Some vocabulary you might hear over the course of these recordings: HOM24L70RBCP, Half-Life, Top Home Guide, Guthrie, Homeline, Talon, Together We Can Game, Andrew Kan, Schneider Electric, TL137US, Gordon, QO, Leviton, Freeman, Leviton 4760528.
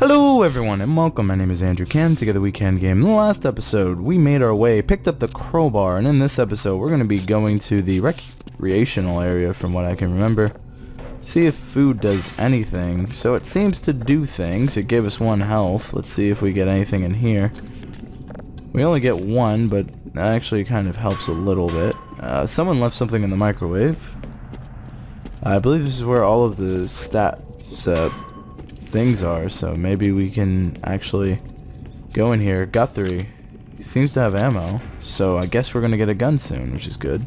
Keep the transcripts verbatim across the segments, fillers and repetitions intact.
Hello everyone and welcome, my name is Andrew Kan, Together We Can Game. In the last episode, we made our way, picked up the crowbar, and in this episode, we're going to be going to the recreational area from what I can remember. See if food does anything. So it seems to do things. It gave us one health. Let's see if we get anything in here. We only get one, but that actually kind of helps a little bit. Uh, someone left something in the microwave. I believe this is where all of the stats... Uh, things are, so maybe we can actually go in here. Guthrie seems to have ammo, so I guess we're gonna get a gun soon, which is good.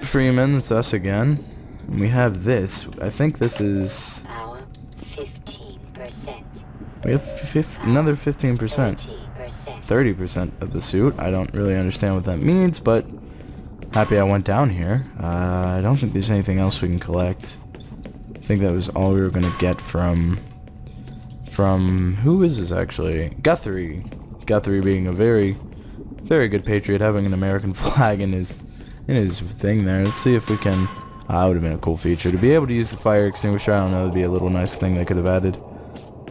Freeman, that's us again. And we have this. I think this is... Our fifteen percent. We have fif another fifteen percent. thirty percent of the suit. I don't really understand what that means, but happy I went down here. Uh, I don't think there's anything else we can collect. I think that was all we were gonna get from from who is this actually? Guthrie. Guthrie being a very very good patriot, having an American flag in his in his thing there. Let's see if we can ah, would have been a cool feature to be able to use the fire extinguisher. I don't know, it'd be a little nice thing they could have added.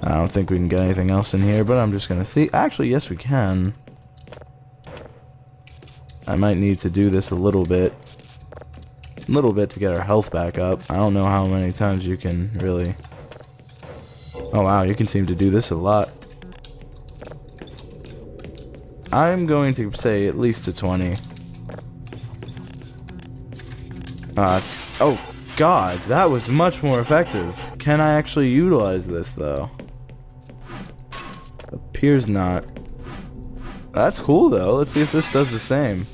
I don't think we can get anything else in here, but I'm just gonna see. Actually, yes we can. I might need to do this a little bit. little bit to get our health back up. I don't know how many times you can really... Oh wow, you can seem to do this a lot. I'm going to say at least to twenty. Uh, it's... Oh god, that was much more effective. Can I actually utilize this though? Appears not. That's cool though. Let's see if this does the same.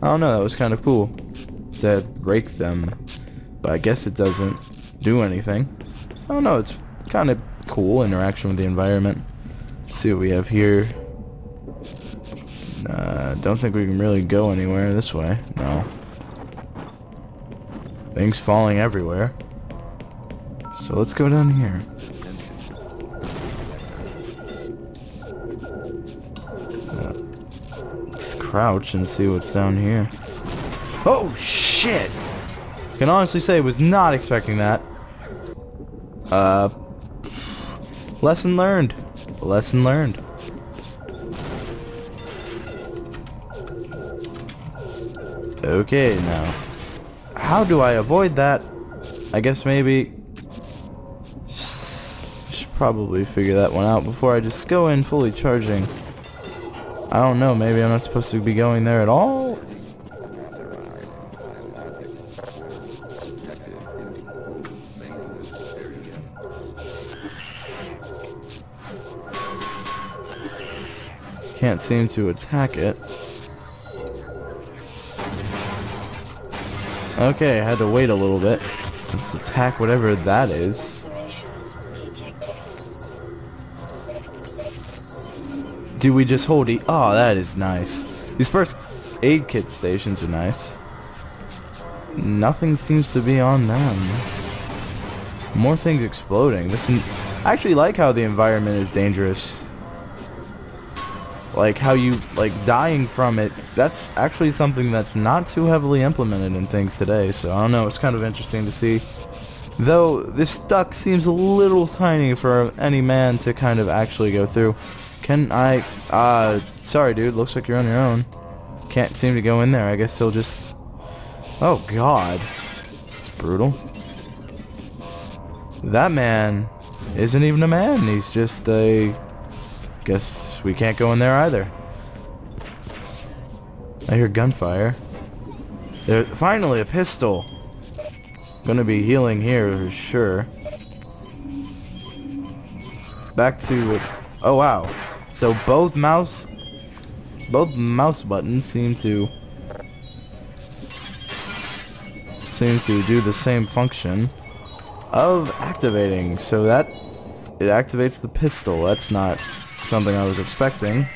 I don't know, that was kind of cool to break them, but I guess it doesn't do anything. I don't know, it's kind of cool interaction with the environment. Let's see what we have here. Uh, don't think we can really go anywhere this way. No. Things falling everywhere. So let's go down here. Crouch and see what's down here. Oh shit! Can honestly say I was not expecting that. Uh, lesson learned. Lesson learned. Okay, now how do I avoid that? I guess maybe should probably figure that one out before I just go in fully charging. I don't know, maybe I'm not supposed to be going there at all? Can't seem to attack it. Okay, I had to wait a little bit. Let's attack whatever that is. Do we just hold E? Oh, that is nice. These first aid kit stations are nice. Nothing seems to be on them. More things exploding. Listen, I actually like how the environment is dangerous. Like how you, like dying from it, that's actually something that's not too heavily implemented in things today, so I don't know, it's kind of interesting to see. Though, this duck seems a little tiny for any man to kind of actually go through. Can I, uh, sorry dude, looks like you're on your own. Can't seem to go in there, I guess he'll just, oh god, it's brutal. That man isn't even a man, he's just a, guess we can't go in there either. I hear gunfire. There, finally a pistol. Gonna be healing here for sure. Back to, oh wow. So both mouse, both mouse buttons seem to seem to do the same function of activating. So that it activates the pistol. That's not something I was expecting.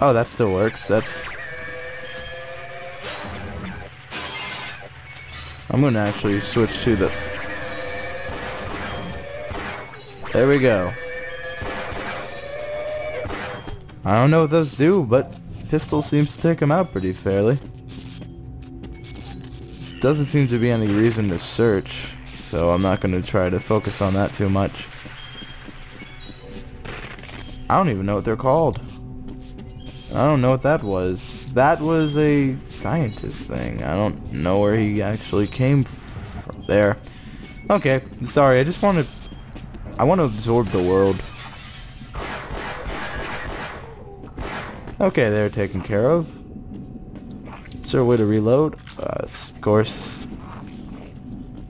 Oh, that still works. That's. I'm gonna actually switch to the. There we go. I don't know what those do, but pistol seems to take them out pretty fairly. Just doesn't seem to be any reason to search, so I'm not going to try to focus on that too much. I don't even know what they're called. I don't know what that was. That was a scientist thing. I don't know where he actually came from there. Okay, sorry, I just want to... I want to absorb the world. Okay, they're taken care of. Is there a way to reload? Uh, of course.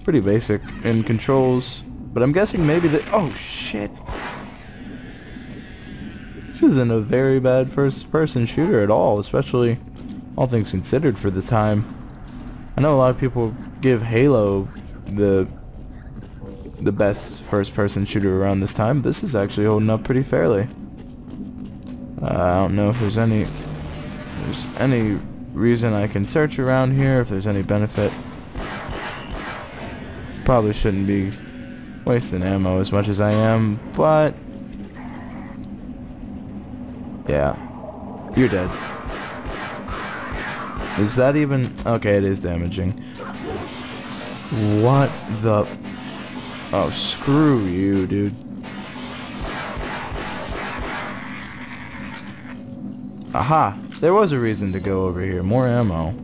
Pretty basic in controls. But I'm guessing maybe the... Oh, shit! This isn't a very bad first-person shooter at all, especially all things considered for the time. I know a lot of people give Halo the the best first-person shooter around this time. This is actually holding up pretty fairly. Uh, I don't know if there's any if there's any reason I can search around here, if there's any benefit. Probably shouldn't be wasting ammo as much as I am, but. Yeah. You're dead. Is that even... Okay, it is damaging. What the... Oh, screw you, dude. Aha! There was a reason to go over here. More ammo.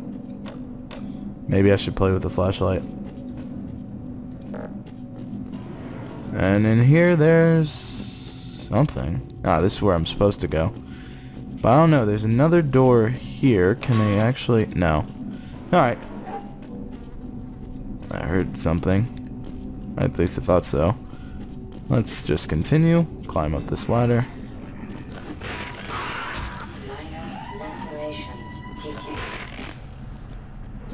Maybe I should play with the flashlight. And in here, there's... something. Ah, this is where I'm supposed to go. But I don't know, there's another door here. Can they actually... No. Alright. I heard something. At least I thought so. Let's just continue. Climb up this ladder.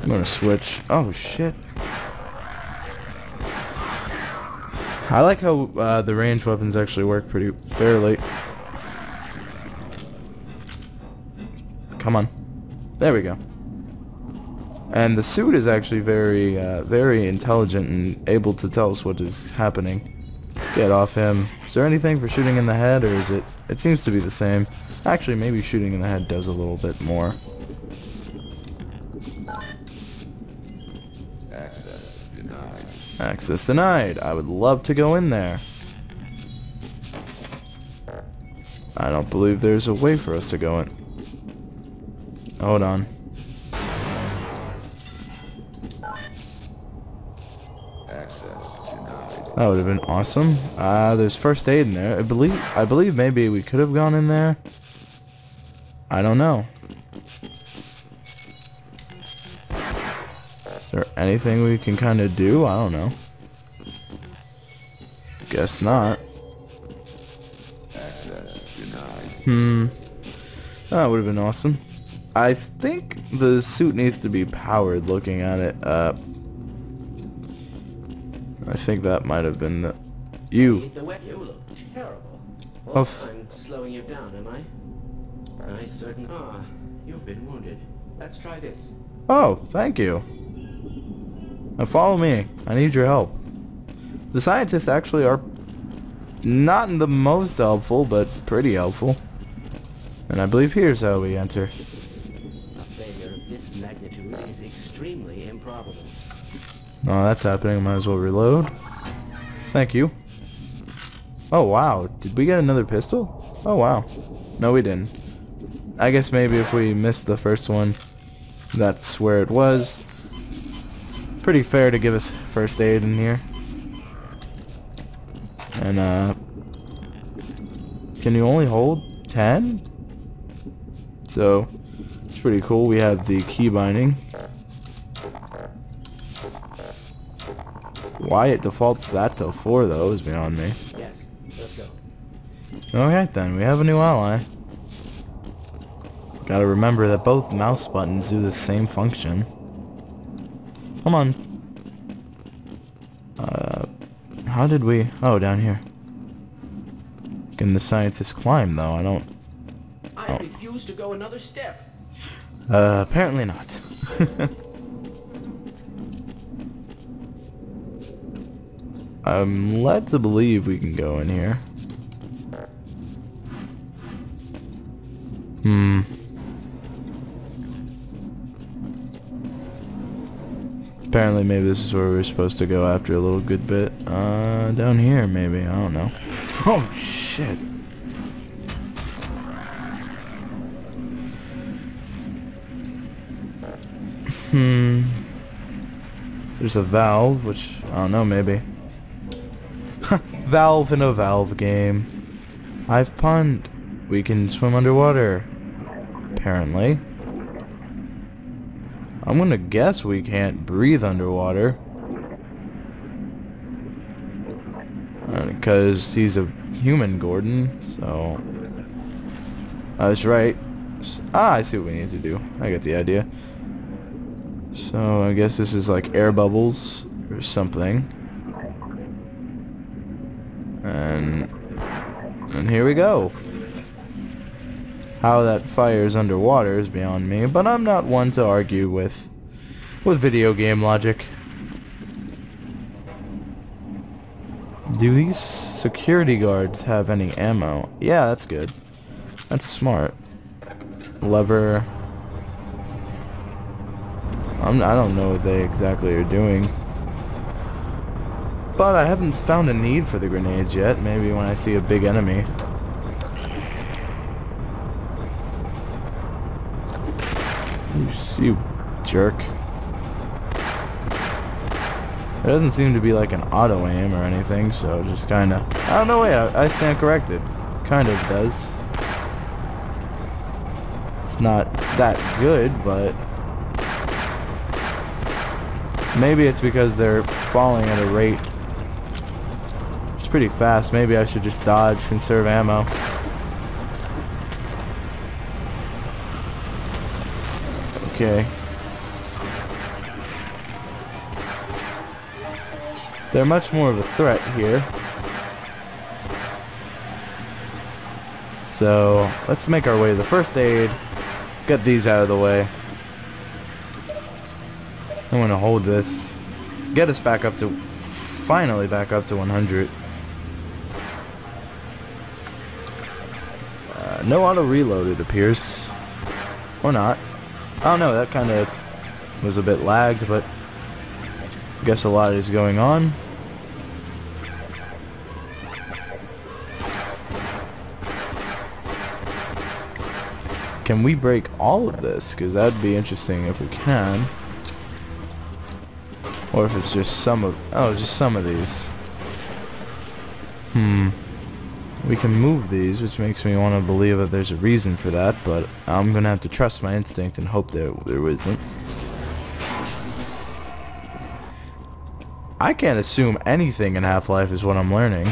I'm gonna switch. Oh, shit. I like how uh, the range weapons actually work pretty fairly. Come on. There we go. And the suit is actually very, uh, very intelligent and able to tell us what is happening. Get off him. Is there anything for shooting in the head, or is it... It seems to be the same. Actually, maybe shooting in the head does a little bit more. Access denied. Access denied. I would love to go in there. I don't believe there's a way for us to go in. Hold on. Access denied. That would have been awesome. Uh, there's first aid in there. I believe I believe maybe we could have gone in there. I don't know. Is there anything we can kind of do? I don't know. Guess not. Access denied. Hmm. That would have been awesome. I think the suit needs to be powered looking at it. Uh, I think that might have been the... You! You look terrible. Oh, I'm slowing you down, am I? I certainly are. You've been wounded. Let's try this. Oh, thank you. Now follow me. I need your help. The scientists actually are not the most helpful, but pretty helpful. And I believe here's how we enter. Magnitude is extremely improbable. Oh, that's happening. Might as well reload. Thank you. Oh, wow. Did we get another pistol? Oh, wow. No, we didn't. I guess maybe if we missed the first one, that's where it was. Pretty fair to give us first aid in here. And, uh... can you only hold ten? So... it's pretty cool. We have the key binding. Why it defaults that to four though is beyond me. Yes, let's go. Alright then, we have a new ally. Gotta remember that both mouse buttons do the same function. Come on. Uh, how did we... Oh, down here. Can the scientists climb though? I don't... I oh. refuse to go another step. Uh, apparently not. I'm led to believe we can go in here. Hmm. apparently maybe this is where we're supposed to go after a little good bit. Uh, down here maybe, I don't know. Oh shit. Hmm. There's a valve, which, I don't know, maybe. Valve in a Valve game. I've punned. We can swim underwater. Apparently. I'm gonna guess we can't breathe underwater. Because uh, he's a human, Gordon, so... Uh, that's right. Ah, I see what we need to do. I get the idea. So I guess this is like air bubbles or something. And, and here we go. How that fires underwater is beyond me, but I'm not one to argue with with video game logic. Do these security guards have any ammo? Yeah, that's good. That's smart. Lever. I'm, I don't know what they exactly are doing. But I haven't found a need for the grenades yet. Maybe when I see a big enemy. You jerk. It doesn't seem to be like an auto-aim or anything, so just kinda... Oh, no way, I, I stand corrected. Kind of does. It's not that good, but... Maybe it's because they're falling at a rate... It's pretty fast. Maybe I should just dodge, conserve ammo. Okay. They're much more of a threat here. So, let's make our way to the first aid. Get these out of the way. I'm gonna hold this. Get us back up to... Finally back up to one hundred. Uh, no auto reload, it appears. Or not. Oh no, that kind of was a bit lagged, but I guess a lot is going on. Can we break all of this? Because that'd be interesting if we can. Or if it's just some of... Oh, just some of these. Hmm. We can move these, which makes me want to believe that there's a reason for that, but I'm gonna have to trust my instinct and hope there there isn't. I can't assume anything in Half-Life is what I'm learning.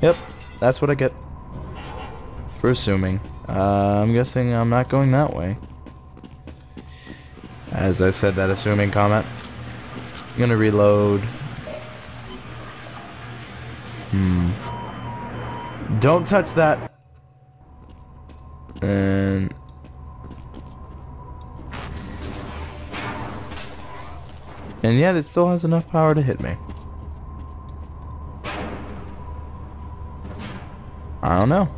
Yep, that's what I get for assuming. Uh, I'm guessing I'm not going that way. As I said that assuming comment. I'm gonna reload. Hmm. Don't touch that. And and yet it still has enough power to hit me. I don't know.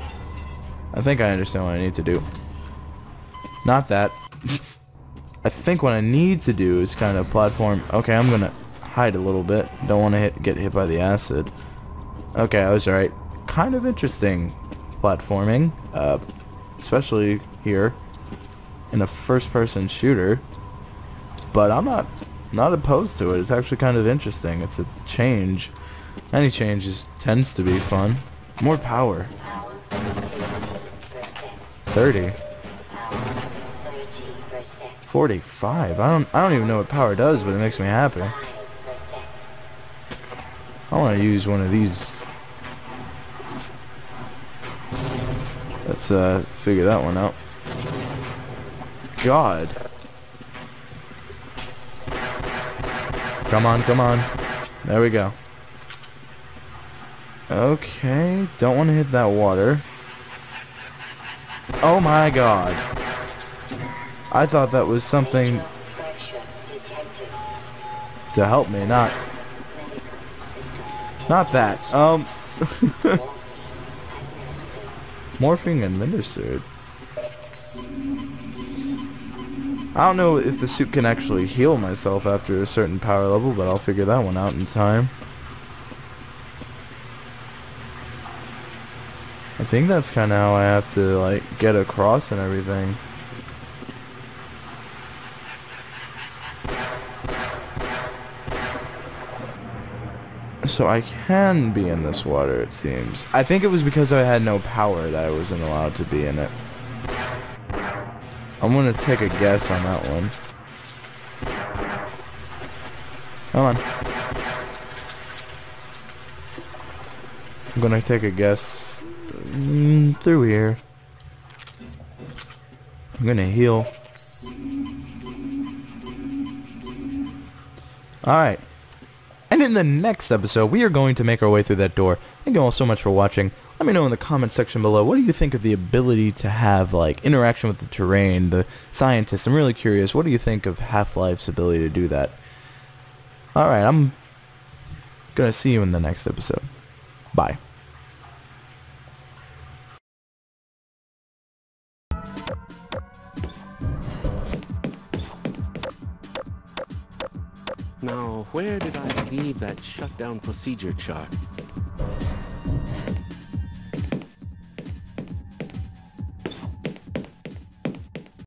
I think I understand what I need to do. Not that. I think what I need to do is kind of platform. Okay, I'm gonna hide a little bit. Don't want to hit get hit by the acid. Okay, I was right. Kind of interesting platforming, uh, especially here in a first-person shooter, but I'm not not opposed to it. It's actually kind of interesting. It's a change. Any change is, tends to be fun. More power. thirty. forty-five. I don't I don't even know what power does, but it makes me happy. I want to use one of these. Let's uh, figure that one out. God. Come on, come on. There we go. Okay, don't want to hit that water. Oh my God. I thought that was something to help me, not... Not that. Um... Morphine administered. I don't know if the suit can actually heal myself after a certain power level, but I'll figure that one out in time. I think that's kind of how I have to, like, get across and everything. So I can be in this water, it seems. I think it was because I had no power that I wasn't allowed to be in it. I'm gonna take a guess on that one. Come on. I'm gonna take a guess. Mm, through here. I'm gonna heal. Alright. And in the next episode, we are going to make our way through that door. Thank you all so much for watching. Let me know in the comments section below, what do you think of the ability to have, like, interaction with the terrain, the scientists? I'm really curious. What do you think of Half-Life's ability to do that? Alright, I'm gonna see you in the next episode. Bye. Now, where did I leave that shutdown procedure chart?